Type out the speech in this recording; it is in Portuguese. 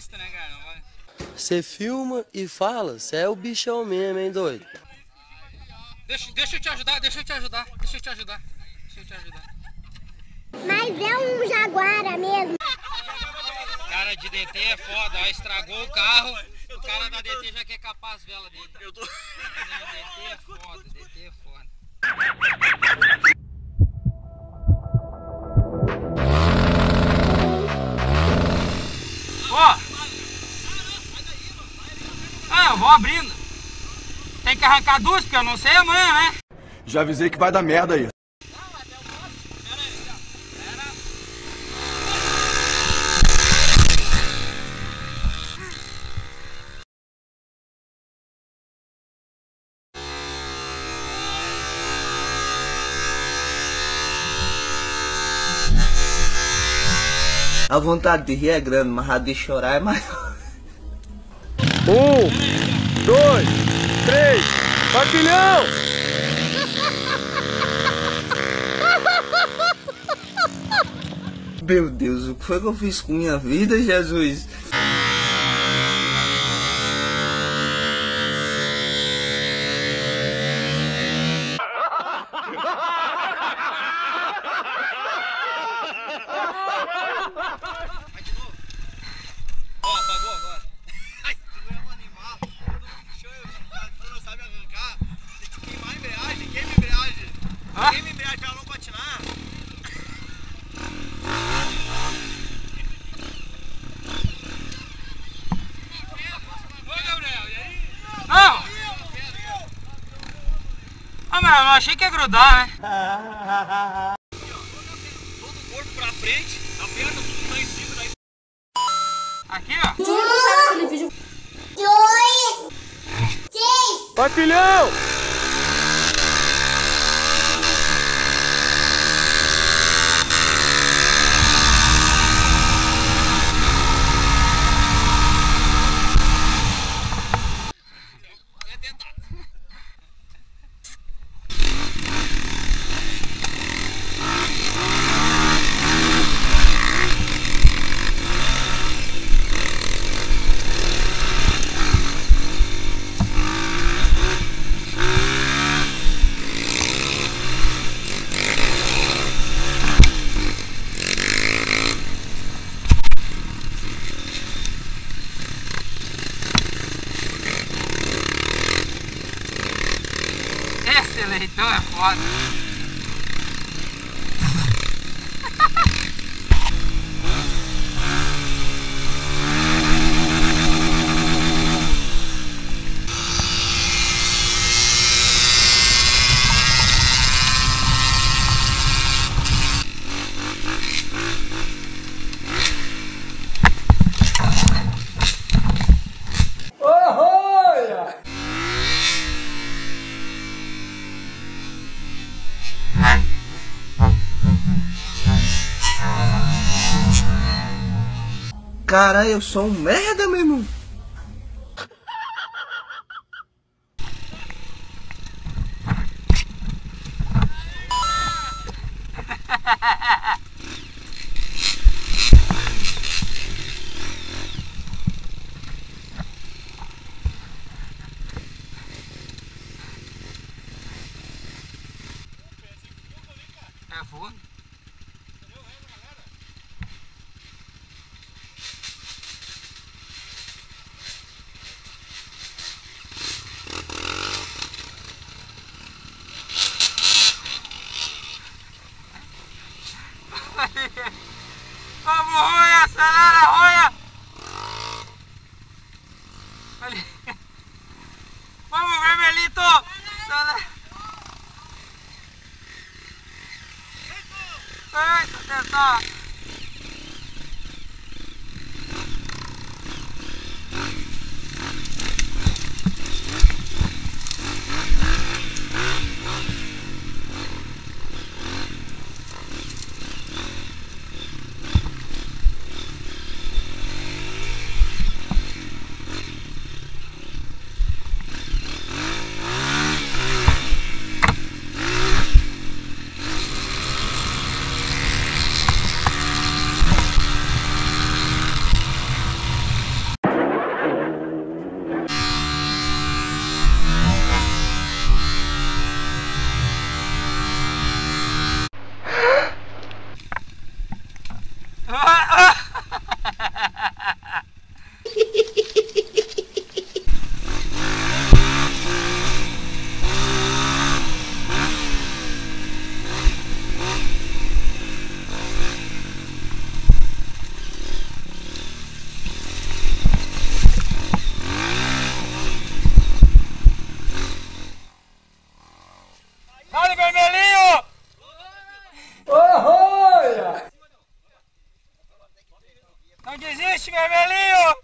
vista, né, cara? Não vai. Você filma e fala, você é o bichão mesmo, hein, doido? Deixa eu te ajudar, deixa eu te ajudar. Mas é um jaguara mesmo. O cara de DT é foda, ó, estragou o carro, o cara da DT já quer capar as velas dele. Eu tô... Não, DT é foda, DT é foda. Ó! Ah, eu vou abrindo. Tem que arrancar duas, porque eu não sei amanhã, né? Já avisei que vai dar merda aí. A vontade de rir é grande, mas a de chorar é maior. 1, 2, 3, papilhão! Meu Deus, o que foi que eu fiz com minha vida, Jesus? Eu achei que ia grudar, né? Todo o corpo pra frente, a perna tudo lá em cima, daí... Aqui, ó. Tudo no vídeo. 2, 3... Papilhão! Então é foda. Caralho, eu sou um merda, meu irmão. É foda. Vamos, Roia, acelera, Roia! Vamos, vermelhito! Eita, tentar! Vermelhinho, vermelhinho! Olha! Não desiste, vermelhinho!